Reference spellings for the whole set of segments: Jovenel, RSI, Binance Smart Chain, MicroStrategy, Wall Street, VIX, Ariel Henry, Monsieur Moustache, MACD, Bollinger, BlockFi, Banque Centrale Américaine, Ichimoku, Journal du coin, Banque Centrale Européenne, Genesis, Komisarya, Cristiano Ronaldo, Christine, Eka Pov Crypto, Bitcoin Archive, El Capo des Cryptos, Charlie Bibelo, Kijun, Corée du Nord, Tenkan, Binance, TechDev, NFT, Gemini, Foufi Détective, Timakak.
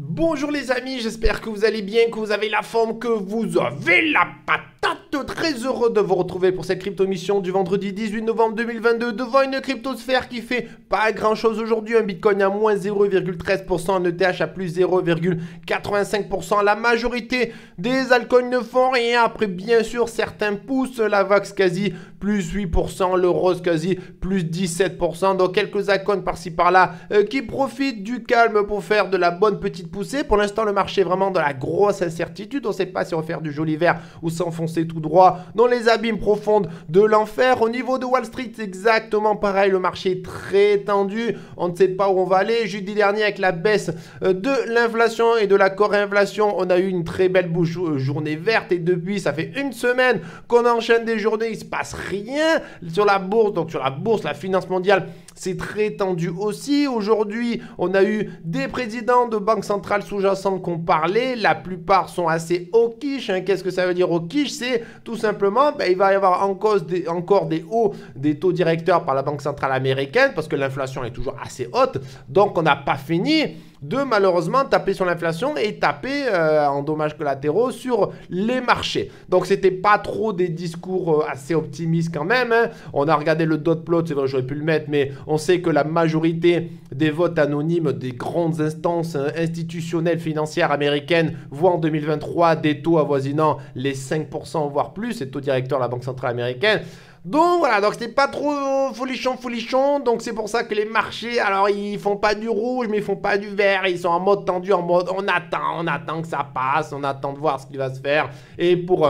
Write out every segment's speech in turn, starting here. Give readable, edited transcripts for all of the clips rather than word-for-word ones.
Bonjour les amis, j'espère que vous allez bien, que vous avez la forme, que vous avez la patate. Très heureux de vous retrouver pour cette crypto-mission du vendredi 18 novembre 2022 devant une cryptosphère qui fait pas grand chose aujourd'hui. Un bitcoin à moins 0,13%, un ETH à plus 0,85%. La majorité des altcoins ne font rien. Après, bien sûr, certains poussent. La VIX quasi plus 8%, le Rose quasi plus 17%. Donc quelques altcoins par-ci par-là qui profitent du calme pour faire de la bonne petite poussée. Pour l'instant, le marché est vraiment dans la grosse incertitude. On ne sait pas si on va faire du joli vert ou s'enfoncer tout droit dans les abîmes profondes de l'enfer. Au niveau de Wall Street, c'est exactement pareil. Le marché est très tendu. On ne sait pas où on va aller. Jeudi dernier, avec la baisse de l'inflation et de la Corée inflation, on a eu une très belle journée verte. Et depuis, ça fait une semaine qu'on enchaîne des journées. Il ne se passe rien sur la bourse. Donc sur la bourse, la finance mondiale, c'est très tendu aussi. Aujourd'hui, on a eu des présidents de banques centrales sous-jacentes qu'on parlait. La plupart sont assez hawkish. Hein. Qu'est-ce que ça veut dire hawkish? C'est tout simplement, il va y avoir encore des hauts des taux directeurs par la Banque Centrale Américaine parce que l'inflation est toujours assez haute. Donc, on n'a pas fini de malheureusement taper sur l'inflation et taper en dommages collatéraux sur les marchés. Donc c'était pas trop des discours assez optimistes quand même. Hein. On a regardé le dot plot, c'est vrai, j'aurais pu le mettre, mais on sait que la majorité des votes anonymes des grandes instances institutionnelles financières américaines voient en 2023 des taux avoisinant les 5% voire plus, c'est le taux directeur de la Banque Centrale Américaine. Donc voilà, donc c'était pas trop folichon, donc c'est pour ça que les marchés, alors ils font pas du rouge, mais ils font pas du vert, ils sont en mode tendu, en mode on attend que ça passe, on attend de voir ce qui va se faire, et pour...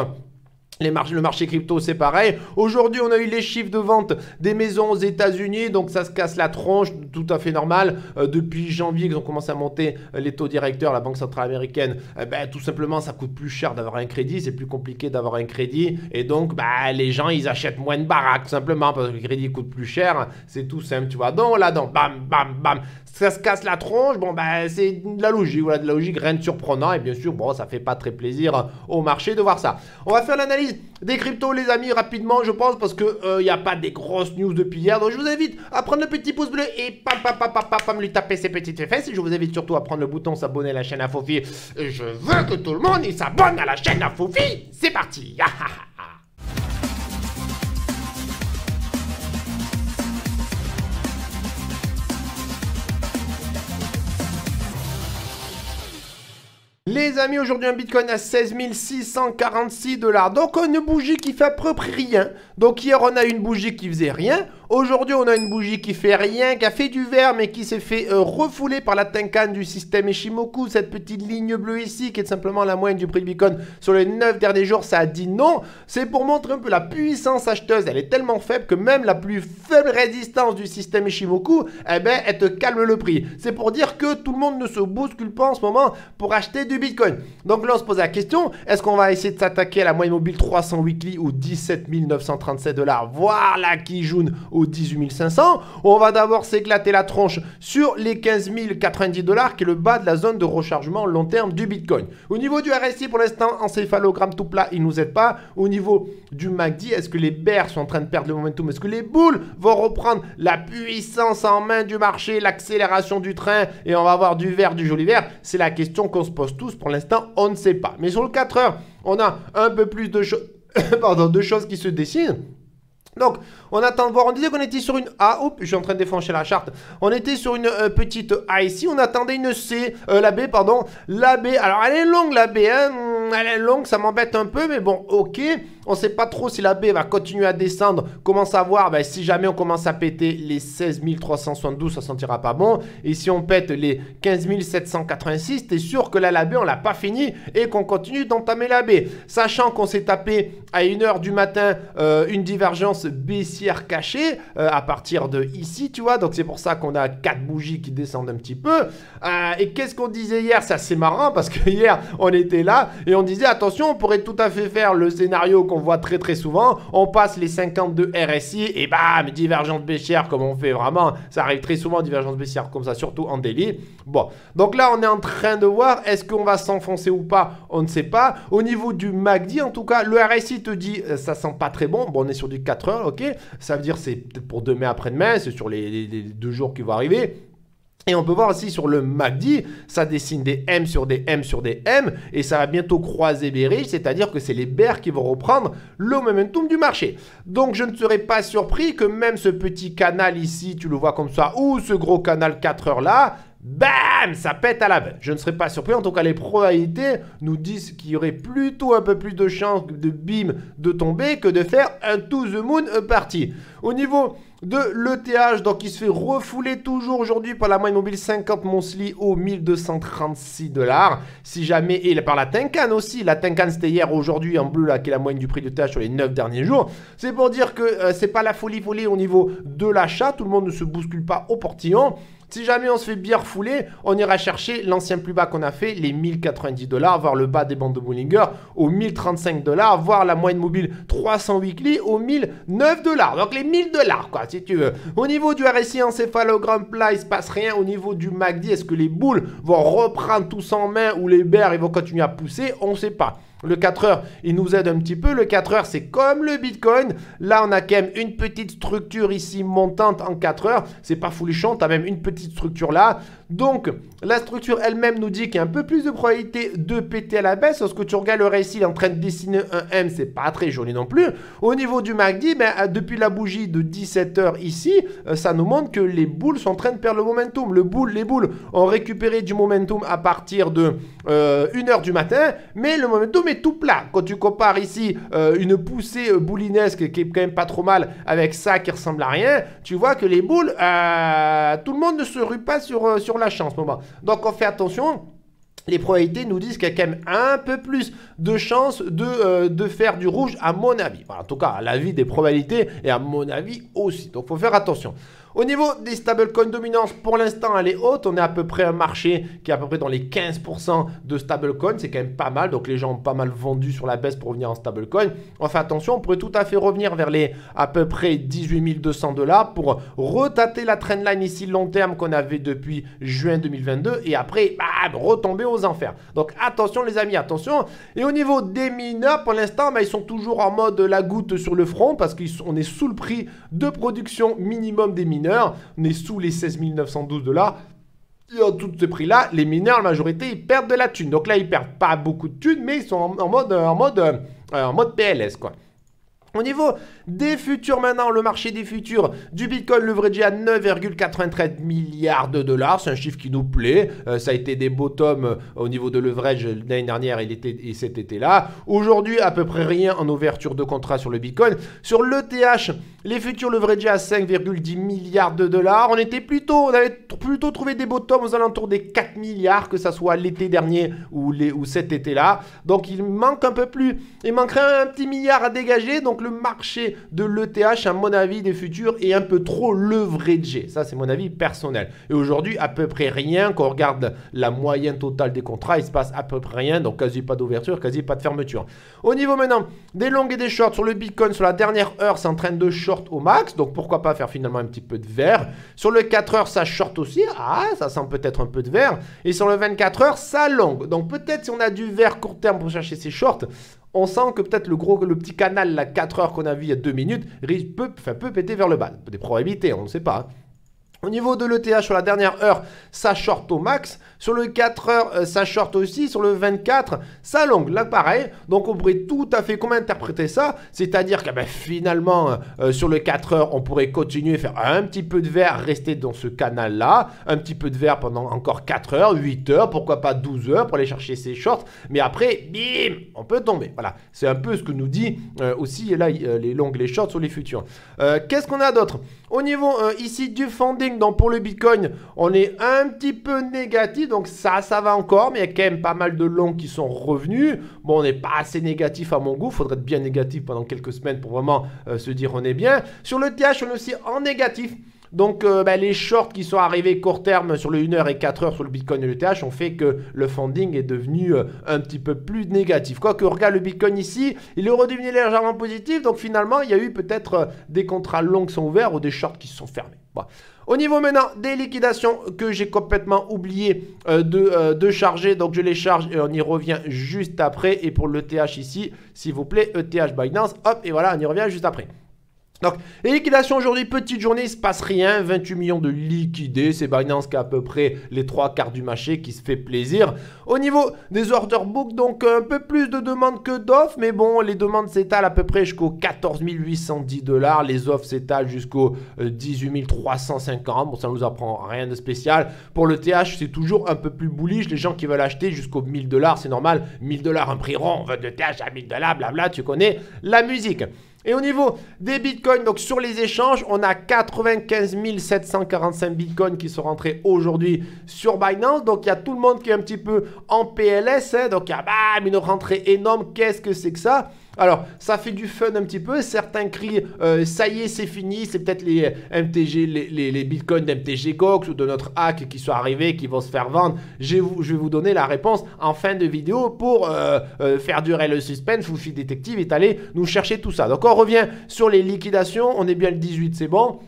le marché crypto, c'est pareil. Aujourd'hui, on a eu les chiffres de vente des maisons aux États-Unis, donc ça se casse la tronche, tout à fait normal. Depuis janvier, ils ont commencé à monter les taux directeurs, la Banque Centrale Américaine. Tout simplement, ça coûte plus cher d'avoir un crédit, c'est plus compliqué d'avoir un crédit. Et donc, les gens, ils achètent moins de baraques, tout simplement, parce que le crédit coûte plus cher. C'est tout simple, tu vois. Donc là, donc, bam, bam, bam. Ça se casse la tronche, bon, c'est de la logique, voilà, de la logique, rien de surprenant. Et bien sûr, bon, ça fait pas très plaisir au marché de voir ça. On va faire l'analyse des cryptos, les amis, rapidement, je pense, parce que il n'y a pas des grosses news depuis hier. Donc je vous invite à prendre le petit pouce bleu et pam pam pam pam pam pam lui taper ses petites fesses. Et je vous invite surtout à prendre le bouton s'abonner à la chaîne à Foufi. Je veux que tout le monde s'abonne à la chaîne à Foufi. C'est parti. Les amis, aujourd'hui un bitcoin à 16 646 $. Donc une bougie qui fait à peu près rien. Donc hier on a une bougie qui faisait rien. Aujourd'hui on a une bougie qui fait rien, qui a fait du vert mais qui s'est fait refouler par la tincane du système Ichimoku. Cette petite ligne bleue ici qui est simplement la moyenne du prix du bitcoin sur les 9 derniers jours, ça a dit non. C'est pour montrer un peu la puissance acheteuse. Elle est tellement faible que même la plus faible résistance du système Ichimoku, elle te calme le prix. C'est pour dire que tout le monde ne se bouscule pas en ce moment pour acheter du bitcoin. Donc là on se pose la question, est-ce qu'on va essayer de s'attaquer à la moyenne mobile 300 weekly ou 17 937 $, voire la Kijun ou 18 500. On va d'abord s'éclater la tronche sur les 15 090 $, qui est le bas de la zone de rechargement long terme du bitcoin. Au niveau du RSI, pour l'instant, en céphalogramme tout plat, il nous aide pas. Au niveau du MACD, est-ce que les bears sont en train de perdre le momentum? Est-ce que les boules vont reprendre la puissance en main du marché, l'accélération du train, et on va avoir du vert, du joli vert? C'est la question qu'on se pose tous. Pour l'instant, on ne sait pas. Mais sur le 4 heures, on a un peu plus de, choses qui se dessinent. Donc, on attend de voir. On disait qu'on était sur une A. Oups, je suis en train de défrancher la charte. On était sur une petite A ici. On attendait une C. La B, pardon. La B. Alors, elle est longue, la B. Hein. Elle est longue, ça m'embête un peu. Mais bon, ok. On ne sait pas trop si la B va continuer à descendre. Comment savoir? Si jamais on commence à péter les 16 372, ça ne sentira pas bon. Et si on pète les 15 786, t'es sûr que là, la B, on l'a pas fini et qu'on continue d'entamer la B. Sachant qu'on s'est tapé à 1 h du matin une divergence baissière cachée à partir de ici, tu vois. Donc, c'est pour ça qu'on a 4 bougies qui descendent un petit peu. Et qu'est-ce qu'on disait hier? C'est assez marrant parce que hier, on était là et on disait, attention, on pourrait tout à fait faire le scénario on voit très souvent, on passe les 52 RSI et bam, divergence baissière comme on fait vraiment, ça arrive très souvent, divergence baissière comme ça, surtout en daily. Bon, donc là on est en train de voir, est-ce qu'on va s'enfoncer ou pas, on ne sait pas. Au niveau du MACD, en tout cas, le RSI te dit, ça sent pas très bon, on est sur du 4 heures, ok, ça veut dire c'est pour demain après-demain, c'est sur les 2 jours qui vont arriver. Et on peut voir aussi sur le MACD, ça dessine des M sur des M sur des M et ça va bientôt croiser bearish, c'est-à-dire que c'est les bears qui vont reprendre le momentum du marché. Donc je ne serais pas surpris que même ce petit canal ici, tu le vois comme ça, ou ce gros canal 4 heures là, bam, ça pète à la baisse. Je ne serais pas surpris, en tout cas les probabilités nous disent qu'il y aurait plutôt un peu plus de chances de bim de tomber que de faire un to the moon party. Au niveau de l'ETH, donc il se fait refouler toujours aujourd'hui par la moyenne mobile 50 monthly au 1236 $. Si jamais, et par la Tenkan aussi, la Tenkan c'était hier, aujourd'hui en bleu là, qui est la moyenne du prix de l'ETH sur les 9 derniers jours. C'est pour dire que c'est pas la folie au niveau de l'achat, tout le monde ne se bouscule pas au portillon. Si jamais on se fait bien refouler, on ira chercher l'ancien plus bas qu'on a fait, les 1090 $, voire le bas des bandes de Bollinger au 1035 $, voire la moyenne mobile 300 weekly au 1009 $. Donc les 1000 $ quoi, si tu veux. Au niveau du RSI encéphalogramme plat, il ne se passe rien. Au niveau du MACD, est-ce que les boules vont reprendre tous en main ou les bears ils vont continuer à pousser? On ne sait pas. Le 4 heures, il nous aide un petit peu. Le 4 heures, c'est comme le Bitcoin. Là, on a quand même une petite structure ici montante en 4 heures. C'est pas foulichon, tu as même une petite structure là. Donc, la structure elle-même nous dit qu'il y a un peu plus de probabilité de péter à la baisse. Lorsque tu regardes le RSI, il est en train de dessiner un M, c'est pas très joli non plus. Au niveau du MACD, ben, depuis la bougie de 17 h ici, ça nous montre que les boules sont en train de perdre le momentum. Les boules ont récupéré du momentum à partir de 1 h du matin, mais le momentum est tout plat. Quand tu compares ici une poussée boulinesque qui est quand même pas trop mal avec ça qui ressemble à rien, tu vois que les boules, tout le monde ne se rue pas sur la chance en ce moment. Donc on fait attention. Les probabilités nous disent qu'il y a quand même un peu plus de chances de faire du rouge à mon avis. Voilà, en tout cas, à l'avis des probabilités et à mon avis aussi. Donc, il faut faire attention. Au niveau des stablecoins dominance, pour l'instant, elle est haute. On est à peu près un marché qui est à peu près dans les 15 % de stablecoins. C'est quand même pas mal. Donc, les gens ont pas mal vendu sur la baisse pour revenir en stablecoin. On fait attention. On pourrait tout à fait revenir vers les à peu près 18 200 $ pour retâter la trendline ici long terme qu'on avait depuis juin 2022. Et après, bam, retomber aux enfers. Donc, attention les amis, attention. Et au niveau des mineurs, pour l'instant, bah, ils sont toujours en mode la goutte sur le front parce qu'on est sous le prix de production minimum des mineurs. On est sous les 16 912 $. Et en tous ces prix-là, les mineurs, la majorité, ils perdent de la thune. Donc là, ils perdent pas beaucoup de thunes, mais ils sont en mode PLS, quoi. Au niveau des futurs maintenant, le marché des futurs du Bitcoin leveragé à 9,93 milliards $, c'est un chiffre qui nous plaît. Ça a été des bottoms au niveau de leverage l'année dernière et cet été-là. Aujourd'hui, à peu près rien en ouverture de contrat sur le Bitcoin. Sur l'ETH, les futurs leveragés à 5,10 milliards $. On avait plutôt trouvé des bottoms aux alentours des 4 milliards, que ça soit l'été dernier ou cet été-là. Donc il manque un peu plus, il manquerait un petit milliard à dégager. Donc le marché de l'ETH, à mon avis, des futurs est un peu trop leveragé. Ça, c'est mon avis personnel. Et aujourd'hui, à peu près rien. Quand on regarde la moyenne totale des contrats, il se passe à peu près rien. Donc, quasi pas d'ouverture, quasi pas de fermeture. Au niveau maintenant des longues et des shorts, sur le Bitcoin, sur la dernière heure, c'est en train de short au max. Donc, pourquoi pas faire finalement un petit peu de vert. Sur le 4 heures, ça short aussi. Ah, ça sent peut-être un peu de vert. Et sur le 24 heures, ça longue. Donc, peut-être si on a du vert court terme pour chercher ses shorts, on sent que peut-être le petit canal, la 4 heures qu'on a vu il y a 2 minutes, peut péter vers le bas. Des probabilités, on ne sait pas. Hein. Au niveau de l'ETH, sur la dernière heure, ça short au max. Sur le 4 heures, ça short aussi. Sur le 24, ça longue. Là, pareil. Donc, on pourrait tout à fait comment interpréter ça. C'est-à-dire que ben, finalement, sur le 4 heures, on pourrait continuer à faire un petit peu de vert, rester dans ce canal-là. Un petit peu de vert pendant encore 4 heures, 8 heures, pourquoi pas 12 heures pour aller chercher ces shorts. Mais après, bim, on peut tomber. Voilà. C'est un peu ce que nous dit aussi là, les longues, les shorts sur les futurs. Qu'est-ce qu'on a d'autre? Au niveau ici du funding, donc pour le Bitcoin, on est un petit peu négatif. Donc ça va encore. Mais il y a quand même pas mal de longs qui sont revenus. Bon, on n'est pas assez négatif à mon goût. Il faudrait être bien négatif pendant quelques semaines pour vraiment se dire on est bien. Sur le TH, on est aussi en négatif. Donc bah, les shorts qui sont arrivés court terme sur le 1 h et 4 heures sur le Bitcoin et le TH ont fait que le funding est devenu un petit peu plus négatif. Quoique, regarde le Bitcoin ici, il est redevenu légèrement positif. Donc finalement, il y a eu peut-être des contrats longs qui sont ouverts ou des shorts qui se sont fermés. Bon. Au niveau maintenant des liquidations que j'ai complètement oublié de charger, donc je les charge et on y revient juste après. Et pour l'ETH ici, s'il vous plaît, ETH Binance, hop, et voilà, on y revient juste après. Donc, les liquidations aujourd'hui, petite journée, il ne se passe rien. 28 millions de liquidés. C'est Binance qui a à peu près les 3 quarts du marché qui se fait plaisir. Au niveau des order book, donc un peu plus de demandes que d'offres. Mais bon, les demandes s'étalent à peu près jusqu'aux 14 810 $. Les offres s'étalent jusqu'aux 18 350. Bon, ça ne nous apprend rien de spécial. Pour le TH, c'est toujours un peu plus bullish. Les gens qui veulent acheter jusqu'aux 1000 $, c'est normal. 1000 $, un prix rond. On veut de TH à 1000 $, blabla. Tu connais la musique. Et au niveau des bitcoins, donc sur les échanges, on a 95 745 bitcoins qui sont rentrés aujourd'hui sur Binance. Donc, il y a tout le monde qui est un petit peu en PLS. Hein. Donc, il y a bam, une rentrée énorme. Qu'est-ce que c'est que ça? Alors, ça fait du fun un petit peu. Certains crient ça y est, c'est fini. C'est peut-être les MTG, les bitcoins d'MTG Cox ou de notre hack qui sont arrivés, qui vont se faire vendre. Je vais vous donner la réponse en fin de vidéo pour faire durer le suspense. Foufi Détective est allé nous chercher tout ça. Donc, on revient sur les liquidations. On est bien le 18, c'est bon.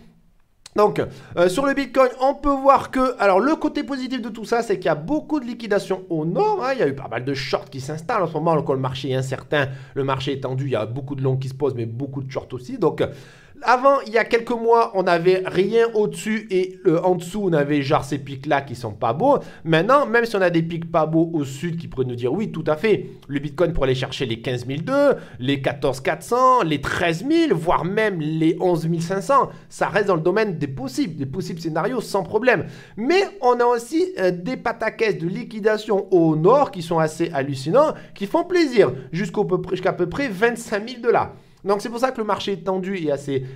Donc, sur le Bitcoin, on peut voir que... Alors, le côté positif de tout ça, c'est qu'il y a beaucoup de liquidations au nord. Hein. Il y a eu pas mal de shorts qui s'installent en ce moment. Quand le marché est incertain, le marché est tendu. Il y a beaucoup de longs qui se posent, mais beaucoup de shorts aussi. Donc... Avant, il y a quelques mois, on n'avait rien au-dessus et en dessous, on avait genre ces pics-là qui sont pas beaux. Maintenant, même si on a des pics pas beaux au sud qui pourraient nous dire oui, tout à fait, le Bitcoin pourrait aller chercher les 15 200, les 14 400, les 13 000, voire même les 11 500. Ça reste dans le domaine des possibles scénarios sans problème. Mais on a aussi des pataquès de liquidation au nord qui sont assez hallucinants, qui font plaisir jusqu'à peu près 25 000 $. Donc, c'est pour ça que le marché est tendu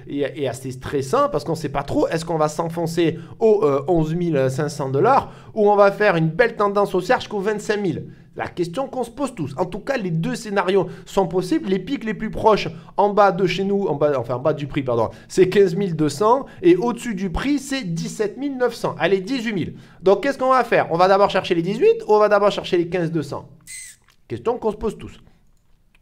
et assez stressant parce qu'on ne sait pas trop. Est-ce qu'on va s'enfoncer aux 11 500 $ ou on va faire une belle tendance haussière jusqu'aux 25 000 ? La question qu'on se pose tous. En tout cas, les deux scénarios sont possibles. Les pics les plus proches en bas de chez nous, en bas du prix, pardon, c'est 15 200 et au-dessus du prix, c'est 17 900. Allez, 18 000. Donc, qu'est-ce qu'on va faire ? On va d'abord chercher les 18 ou on va d'abord chercher les 15 200 ? Question qu'on se pose tous.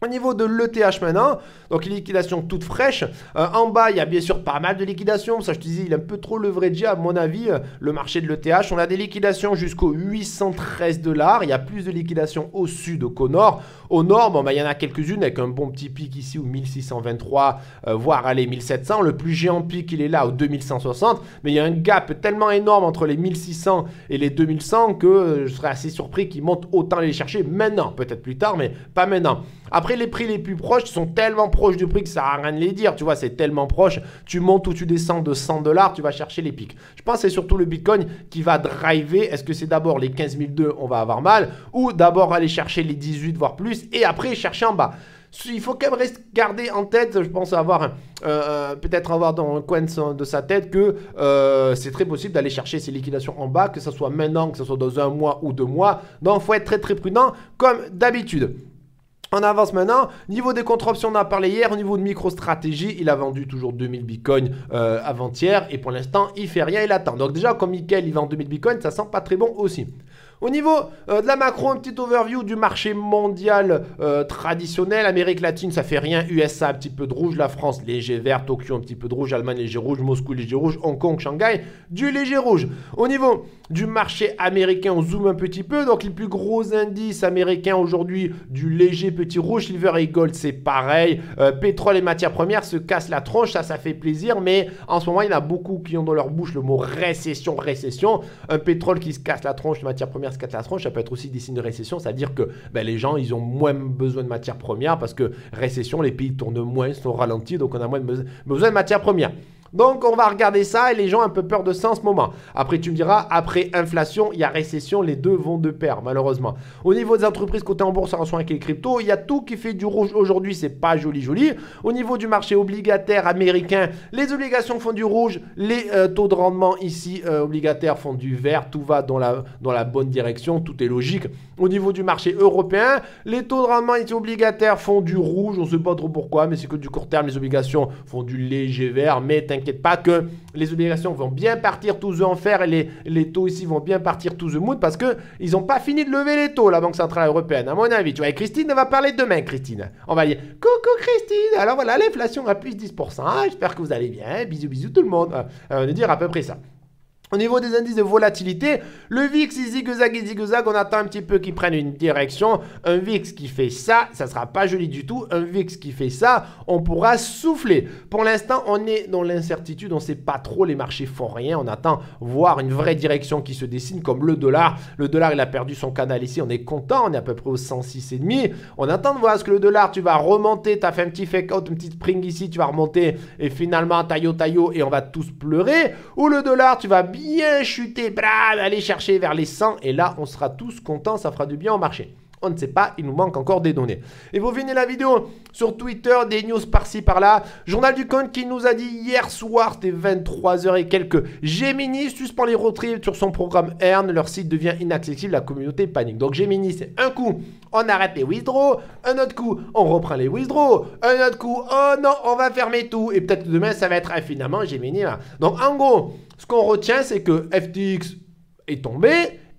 Au niveau de l'ETH maintenant, donc les liquidations toutes fraîches, en bas il y a bien sûr pas mal de liquidations, ça je te dis il est un peu trop leveragé à mon avis, le marché de l'ETH, on a des liquidations jusqu'aux 813 $, il y a plus de liquidations au sud qu'au nord. Au nord, bon, bah, il y en a quelques-unes avec un bon petit pic ici au 1623, voire allez 1700, le plus géant pic il est là au 2160, mais il y a un gap tellement énorme entre les 1600 et les 2100 que je serais assez surpris qu'ils montent autant les chercher maintenant, peut-être plus tard mais pas maintenant. Après, les prix les plus proches sont tellement proches du prix que ça n'a rien de les dire, tu vois, c'est tellement proche, tu montes ou tu descends de 100 $, tu vas chercher les pics. Je pense que c'est surtout le Bitcoin qui va driver, est-ce que c'est d'abord les 15 200, on va avoir mal, ou d'abord aller chercher les 18 voire plus et après chercher en bas. Il faut quand même garder en tête, je pense avoir peut-être avoir dans le coin de sa tête que c'est très possible d'aller chercher ces liquidations en bas, que ce soit maintenant, que ce soit dans un mois ou 2 mois, donc il faut être très très prudent comme d'habitude. On avance maintenant. Niveau des contre-options, on a parlé hier. Au niveau de MicroStrategy, il a vendu toujours 2000 bitcoins avant-hier. Et pour l'instant, il fait rien, il attend. Donc déjà, comme Michael, il vend 2000 bitcoins, ça sent pas très bon aussi. Au niveau de la macro, un petit overview du marché mondial traditionnel. Amérique latine, ça fait rien. USA, un petit peu de rouge. La France, léger vert. Tokyo, un petit peu de rouge. Allemagne, léger rouge. Moscou, léger rouge. Hong Kong, Shanghai, du léger rouge. Au niveau du marché américain, on zoome un petit peu. Donc, les plus gros indices américains aujourd'hui, du léger petit rouge. Silver et gold, c'est pareil. Pétrole et matières premières se cassent la tronche. Ça fait plaisir. Mais en ce moment, il y en a beaucoup qui ont dans leur bouche le mot récession, récession. Un pétrole qui se casse la tronche, matières premières. Catastrophe, ça peut être aussi des signes de récession, c'est-à-dire que ben, les gens, ils ont moins besoin de matières premières parce que récession, les pays tournent moins, sont ralentis, donc on a moins besoin de matières premières. Donc, on va regarder ça et les gens ont un peu peur de ça en ce moment. Après, tu me diras, après inflation, il y a récession, les deux vont de pair, malheureusement. Au niveau des entreprises cotées en bourse, en relation avec les cryptos, il y a tout qui fait du rouge aujourd'hui, c'est pas joli, joli. Au niveau du marché obligataire américain, les obligations font du rouge, les taux de rendement ici obligataires font du vert, tout va dans la bonne direction, tout est logique. Au niveau du marché européen, les taux de rendement ici obligataires font du rouge, on ne sait pas trop pourquoi, mais c'est que du court terme, les obligations font du léger vert, mais t'inquiète pas que les obligations vont bien partir tous en fer et les taux ici vont bien partir tous en mood parce qu'ils n'ont pas fini de lever les taux, la Banque Centrale Européenne, à mon avis. Tu vois, et Christine va parler demain, Christine. On va dire « Coucou Christine !» Alors voilà, l'inflation à plus 10 %. J'espère que vous allez bien. Bisous, bisous tout le monde. On va dire à peu près ça. Au niveau des indices de volatilité, le VIX, il zigzag, on attend un petit peu qu'il prenne une direction. Un VIX qui fait ça sera pas joli du tout. Un VIX qui fait ça, on pourra souffler. Pour l'instant, on est dans l'incertitude, on sait pas trop, les marchés font rien. On attend voir une vraie direction qui se dessine, comme le dollar. Le dollar, il a perdu son canal ici, on est content, on est à peu près aux 106,5. On attend de voir ce que le dollar, tu vas remonter, tu as fait un petit fake out, une petite spring ici, tu vas remonter et finalement, taillot, et on va tous pleurer. Ou le dollar, tu vas bien chuter, aller chercher vers les 100 et là on sera tous contents, ça fera du bien au marché. On ne sait pas, il nous manque encore des données. Et vous venez la vidéo sur Twitter, des news par-ci par-là. Journal du coin qui nous a dit hier soir, c'était 23h et quelques, Gemini suspend les retrieves sur son programme Earn, leur site devient inaccessible, la communauté panique. Donc Gemini, c'est un coup, on arrête les withdraws, un autre coup, on reprend les withdraws, un autre coup, oh non, on va fermer tout. Et peut-être demain, ça va être finalement Gemini. Là. Donc en gros, ce qu'on retient, c'est que FTX est tombé.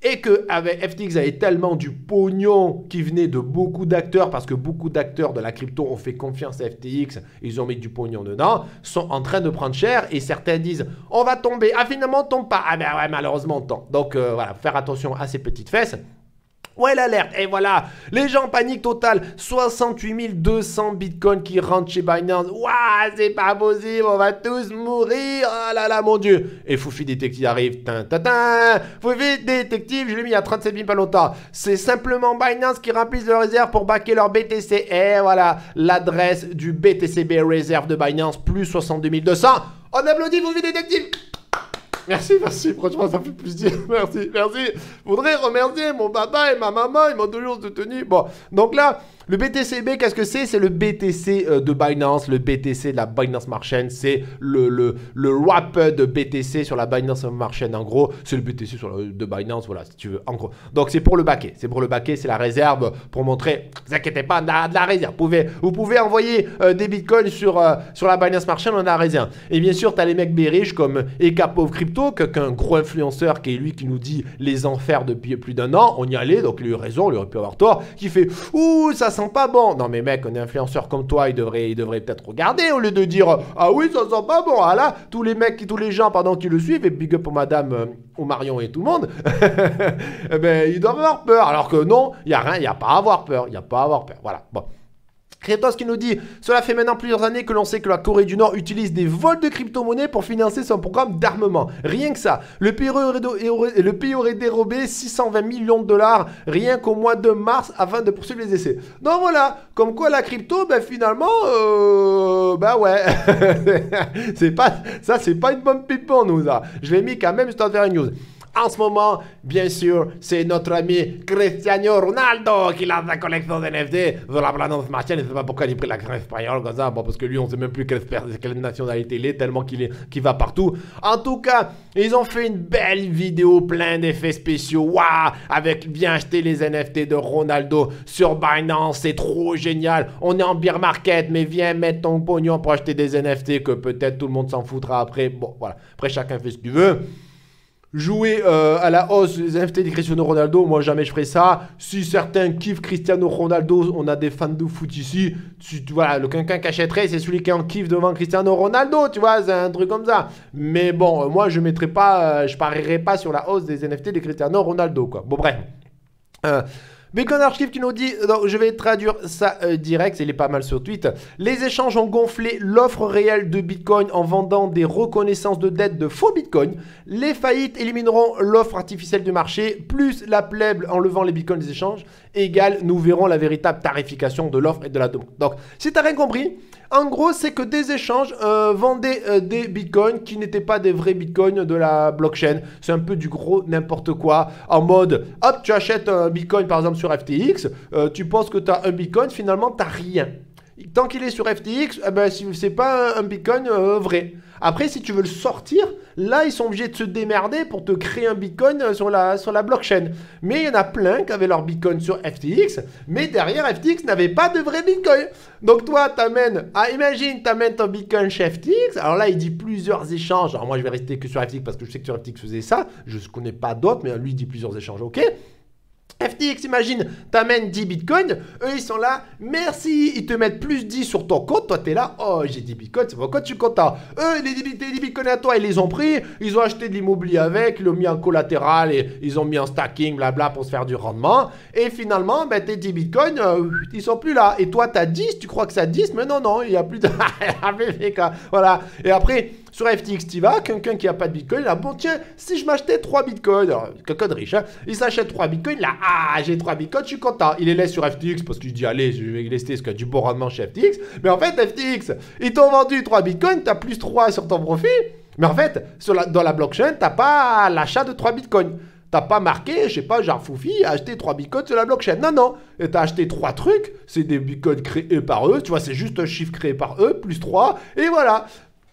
Et que FTX avait tellement du pognon qui venait de beaucoup d'acteurs, parce que beaucoup d'acteurs de la crypto ont fait confiance à FTX, ils ont mis du pognon dedans, sont en train de prendre cher et certains disent on va tomber, ah finalement on tombe pas, ah ben ouais malheureusement on tombe. Donc voilà, faire attention à ces petites fesses. Ouais, l'alerte, et voilà, les gens paniquent total, 68 200 bitcoins qui rentrent chez Binance, waouh, c'est pas possible, on va tous mourir, oh là là, mon Dieu. Et Foufi Détective arrive, Foufi Détective, je l'ai mis à 37 000 pas longtemps, c'est simplement Binance qui remplissent leurs réserves pour backer leur BTC, et voilà, l'adresse du BTCB réserve de Binance, plus 62 200, on applaudit Foufi Détective. Merci, merci, franchement ça fait plaisir, merci, merci. Je voudrais remercier mon papa et ma maman, ils m'ont toujours soutenu. Bon, donc là, le BTCB, qu'est-ce que c'est? C'est le BTC de Binance, le BTC de la Binance Smart Chain, c'est le wrap de BTC sur la Binance Smart Chain, en gros, c'est le BTC sur de Binance, voilà, si tu veux, en gros. Donc c'est pour le baquet, c'est la réserve pour montrer, ne vous inquiétez pas, on a de la réserve. Vous pouvez envoyer des bitcoins sur la Binance Smart Chain, on a la réserve. Et bien sûr, tu as les mecs riches comme Eka Pov Crypto, qu'un gros influenceur qui est lui qui nous dit les enfers depuis plus d'un an, on y allait, donc il a eu raison, il aurait pu avoir tort, qui fait « Ouh, ça sent pas bon !» Non mais mec, un influenceur comme toi, il devrait peut-être regarder au lieu de dire « Ah oui, ça sent pas bon !» Ah là, tous les gens qui le suivent, et big up pour madame, au Marion et tout le monde, ben, ils doivent avoir peur, alors que non, il n'y a rien, il n'y a pas à avoir peur, voilà, bon. Cryptos qui nous dit « Cela fait maintenant plusieurs années que l'on sait que la Corée du Nord utilise des vols de crypto-monnaies pour financer son programme d'armement. Rien que ça. Le pays aurait dérobé 620 millions de dollars rien qu'au mois de mars afin de poursuivre les essais. » Donc voilà, comme quoi la crypto, ben finalement, ouais, ça c'est pas une bonne pipe pour nous, ça. Je l'ai mis quand même, histoire de faire une news. En ce moment, bien sûr, c'est notre ami Cristiano Ronaldo qui lance la collection d'NFT sur la planète Smart Chain. Je ne sais pas pourquoi il a pris l'accent espagnol comme ça. Bon, parce que lui, on ne sait même plus quelle nationalité il est, tellement qu'il va partout. En tout cas, ils ont fait une belle vidéo, plein d'effets spéciaux. Waouh, avec bien acheter les NFT de Ronaldo sur Binance. C'est trop génial. On est en bear market, mais viens mettre ton pognon pour acheter des NFT que peut-être tout le monde s'en foutra après. Bon, voilà. Après, chacun fait ce qu'il veut. Jouer à la hausse des NFT de Cristiano Ronaldo, moi jamais je ferai ça. Si certains kiffent Cristiano Ronaldo, on a des fans de foot ici. Voilà, le quelqu'un qui achèterait, c'est celui qui en kiffe devant Cristiano Ronaldo, tu vois, c'est un truc comme ça. Mais bon, moi je mettrai pas, je parierai pas sur la hausse des NFT de Cristiano Ronaldo, quoi. Bon, bref. Bitcoin Archive qui nous dit, donc je vais traduire ça direct, il est pas mal sur tweet. Les échanges ont gonflé l'offre réelle de Bitcoin en vendant des reconnaissances de dette de faux Bitcoin. Les faillites élimineront l'offre artificielle du marché, plus la plèbe en levant les Bitcoins des échanges, égale nous verrons la véritable tarification de l'offre et de la demande. Donc, si t'as rien compris, en gros, c'est que des échanges vendaient des bitcoins qui n'étaient pas des vrais bitcoins de la blockchain. C'est un peu du gros n'importe quoi. En mode, hop, tu achètes un bitcoin par exemple sur FTX, tu penses que tu as un bitcoin, finalement tu n'as rien. Tant qu'il est sur FTX, eh ben, c'est pas un bitcoin vrai. Après, si tu veux le sortir, là, ils sont obligés de se démerder pour te créer un bitcoin sur la blockchain. Mais il y en a plein qui avaient leur bitcoin sur FTX, mais derrière, FTX n'avait pas de vrai bitcoin. Donc toi, imagine, t'amènes ton bitcoin chez FTX. Alors là, il dit plusieurs échanges. Alors moi, je vais rester que sur FTX parce que je sais que sur FTX faisait ça. Je ne connais pas d'autres, mais lui, il dit plusieurs échanges, ok. FTX, imagine, t'amènes 10 bitcoins, eux ils sont là, merci, ils te mettent plus 10 sur ton compte, toi t'es là, oh j'ai 10 bitcoins, c'est mon compte, je suis content. Eux, les 10 bitcoins à toi, ils les ont pris, ils ont acheté de l'immobilier avec, ils l'ont mis en collatéral, et ils ont mis en stacking, blabla, pour se faire du rendement. Et finalement, ben, tes 10 bitcoins, ils sont plus là. Et toi t'as 10, tu crois que ça 10, mais non, non, il n'y a plus de... Voilà, et après... Sur FTX, tu vas, quelqu'un qui n'a pas de bitcoin, là, bon, tiens, si je m'achetais 3 bitcoins, alors, quelqu'un de riche, hein, il s'achète 3 bitcoins, là, ah, j'ai 3 bitcoins, je suis content. Il les laisse sur FTX parce qu'il dit, allez, je vais laisser ce qu'il y a du bon rendement chez FTX. Mais en fait, FTX, ils t'ont vendu 3 bitcoins, tu as plus 3 sur ton profit. Mais en fait, dans la blockchain, tu n'as pas l'achat de 3 bitcoins. T'as pas marqué, je sais pas, genre Foufi a acheté 3 bitcoins sur la blockchain. Non, non, t'as acheté 3 trucs, c'est des bitcoins créés par eux, tu vois, c'est juste un chiffre créé par eux, plus 3, et voilà.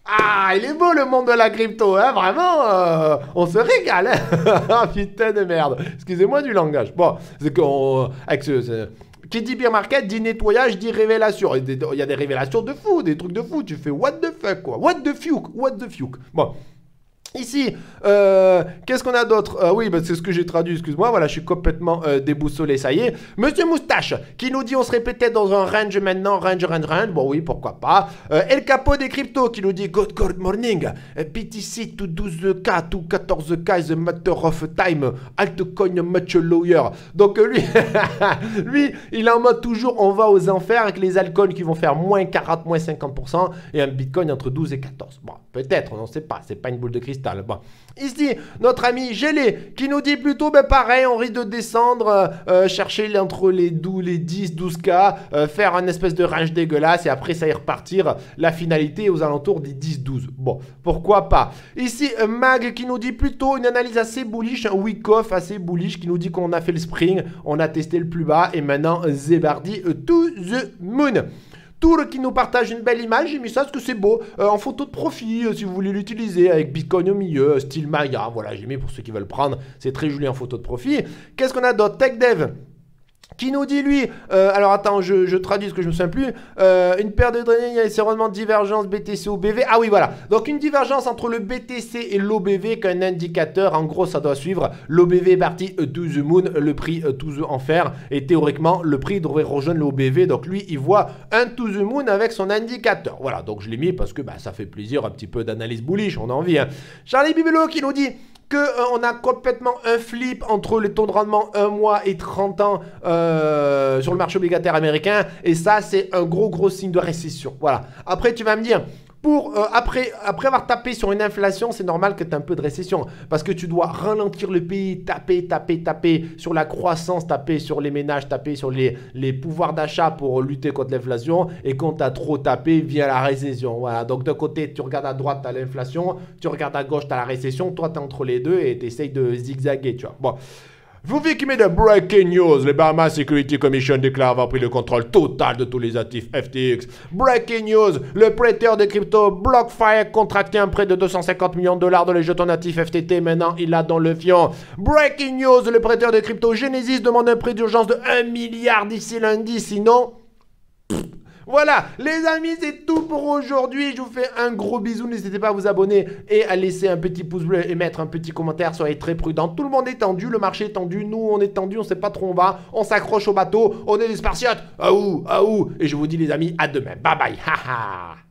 Ah, il est beau le monde de la crypto, hein, vraiment, on se régale, hein. Putain de merde, excusez-moi du langage. Bon, c'est qu'on... Qui dit bear market, dit nettoyage, dit révélation. Il y a des révélations de fou, des trucs de fou, tu fais what the fuck, quoi, what the fuck. Bon. Ici, qu'est-ce qu'on a d'autre? Oui, bah, c'est ce que j'ai traduit, excuse-moi, voilà, je suis complètement déboussolé, ça y est. Monsieur Moustache, qui nous dit on se répétait dans un range maintenant, range, bon oui, pourquoi pas. El Capo des Cryptos, qui nous dit good morning, BTC to 12K, to 14K is a matter of time, altcoin much lower. Donc lui, il est en mode toujours on va aux enfers avec les altcoins qui vont faire moins 40, moins 50% et un bitcoin entre 12 et 14. Bon, peut-être, on ne sait pas, c'est pas une boule de cristal. Bon. Ici, notre ami Gelé qui nous dit plutôt ben pareil, on risque de descendre, chercher entre les 10, 12K, faire un espèce de range dégueulasse et après ça y repartir. La finalité aux alentours des 10, 12. Bon, pourquoi pas. Ici, Mag qui nous dit plutôt une analyse assez bullish, un week-off assez bullish qui nous dit qu'on a fait le spring, on a testé le plus bas et maintenant Zébardi to the moon. Tour qui nous partage une belle image, j'ai mis ça parce que c'est beau, en photo de profit, si vous voulez l'utiliser, avec Bitcoin au milieu, style Maya, voilà, j'ai mis pour ceux qui veulent prendre, c'est très joli en photo de profit. Qu'est-ce qu'on a d'autre? TechDev qui nous dit lui, alors attends, je traduis ce que je me souviens plus, une paire de données, il y a certainement divergence BTC ou BV, ah oui voilà, donc une divergence entre le BTC et l'OBV qu'un indicateur, en gros ça doit suivre, l'OBV est parti to the moon, le prix to the enfer, et théoriquement le prix devrait rejoindre l'OBV, donc lui il voit un to the moon avec son indicateur, voilà, donc je l'ai mis parce que bah, ça fait plaisir, un petit peu d'analyse bullish, on a envie, hein. Charlie Bibelo qui nous dit, qu'on a complètement un flip entre les taux de rendement 1 mois et 30 ans sur le marché obligataire américain. Et ça, c'est un gros signe de récession. Voilà. Après, tu vas me dire... Après avoir tapé sur une inflation, c'est normal que tu aies un peu de récession parce que tu dois ralentir le pays, taper sur la croissance, taper sur les ménages, taper sur les pouvoirs d'achat pour lutter contre l'inflation. Et quand tu as trop tapé, vient la récession. Voilà. Donc d'un côté, tu regardes à droite, tu as l'inflation, tu regardes à gauche, tu as la récession. Toi, tu es entre les deux et tu essayes de zigzaguer. Tu vois. Bon. Foufi qui met de breaking news, les Bahamas Security Commission déclare avoir pris le contrôle total de tous les actifs FTX. Breaking news, le prêteur de crypto BlockFi a contracté un prêt de 250 millions de dollars dans les jetons natifs FTT, maintenant il a dans le fion. Breaking news, le prêteur de crypto Genesis demande un prêt d'urgence de 1 milliard d'ici lundi, sinon... Voilà, les amis, c'est tout pour aujourd'hui. Je vous fais un gros bisou. N'hésitez pas à vous abonner et à laisser un petit pouce bleu et mettre un petit commentaire. Soyez très prudents. Tout le monde est tendu, le marché est tendu. Nous, on est tendu, on sait pas trop où on va. On s'accroche au bateau, on est des Spartiates. Ah ouh, ah ouh. Et je vous dis, les amis, à demain. Bye bye.